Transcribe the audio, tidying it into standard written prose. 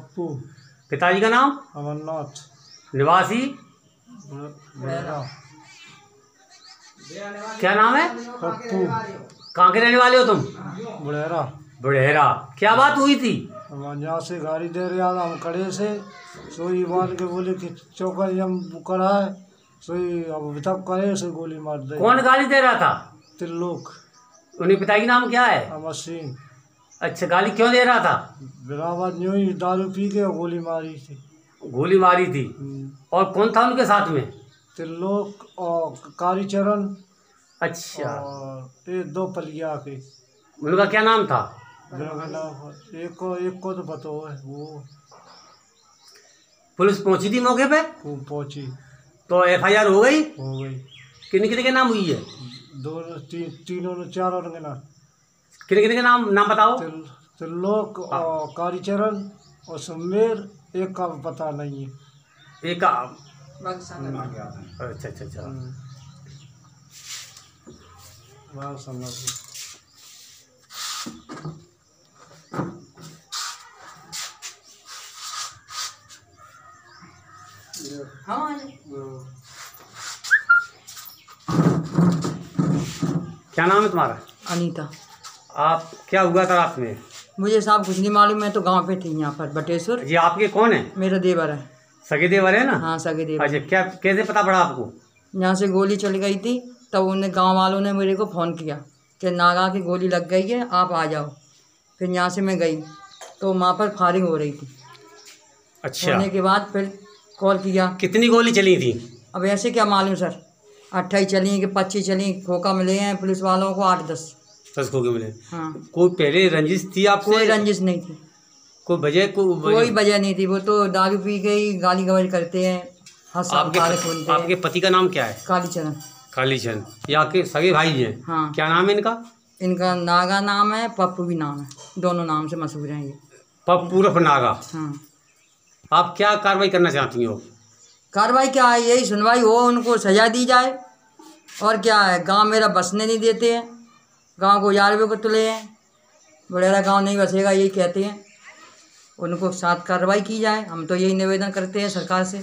पप्पू। पिताजी का नाम अमरनाथ। निवासी बुढेरा। क्या नाम है? पप्पू। कहाँ के रहने वाले हो तुम? बुढेरा। बुढेरा। क्या बात हुई थी? हम यहाँ से गाड़ी दे रहे था, हम खड़े से सोई बांध के बोले कि चौका हम करा है, सोई अब तब करे उसे गोली मार दे। कौन गाली दे रहा था? तिरलोक। उन्हें पिता का नाम क्या है? अमर सिंह। अच्छा, गाली क्यों दे रहा था? बिना बात यूँ ही दारू पी के गोली मारी थी। गोली मारी थी। और कौन था उनके साथ में? तिरलोक और कालीचरण। अच्छा। और ये दो पलिया के। उनका क्या नाम था? एक को तो बताओ वो। पुलिस पहुंची थी मौके पे? पहुंची। तो एफआईआर हो गई? हो गई। किन के नाम हुई है? चारों के नाम। किन के नाम बताओ? तिरलोक और कालीचरण और सुमेर। एक का पता नहीं है। एक का? अच्छा अच्छा अच्छा। क्या नाम है तुम्हारा? अनीता। आप क्या हुआ था रात में? मुझे साहब कुछ नहीं मालूम, मैं तो गांव पे थी। यहाँ पर बटेश्वर। ये आपके कौन है? मेरा देवर है। सगे देवर है ना? हाँ, सगे देवर। अच्छा, क्या कैसे पता पड़ा आपको? यहाँ से गोली चल गई थी, तब तो उन्हें गांव वालों ने मेरे को फ़ोन किया कि नागा की गोली लग गई है, आप आ जाओ। फिर यहाँ से मैं गई तो वहाँ पर फायरिंग हो रही थी। अच्छा। होने के बाद फिर कॉल किया। कितनी गोली चली थी? अब ऐसे क्या मालूम सर, 28 चली कि 25 चली। खोखा मिले हैं पुलिस वालों को 8-10 खोखे मिले। हाँ। कोई पहले रंजिश थी आपको? कोई रंजिश नहीं थी। कोई वजह? कोई वजह नहीं थी। वो तो दारू पी गई, गाली गलौज करते हैं। आपके पति का नाम क्या है? कालीचरण। कालीचरण ये आपके सगे भाई हैं? हाँ। क्या नाम है इनका? इनका नागा नाम है, पप्पू भी नाम है। दोनों नाम से मशहूर हैं ये। पप्पू रफ नागा। हाँ। आप क्या कार्रवाई करना चाहती हो? कार्रवाई क्या है, यही सुनवाई हो, उनको सजा दी जाए। और क्या है, गांव मेरा बसने नहीं देते हैं। गांव को यारवे को तुले हैं, बुढेरा गांव नहीं बसेगा, यही कहते हैं। उनको साथ कार्रवाई की जाए, हम तो यही निवेदन करते हैं सरकार से।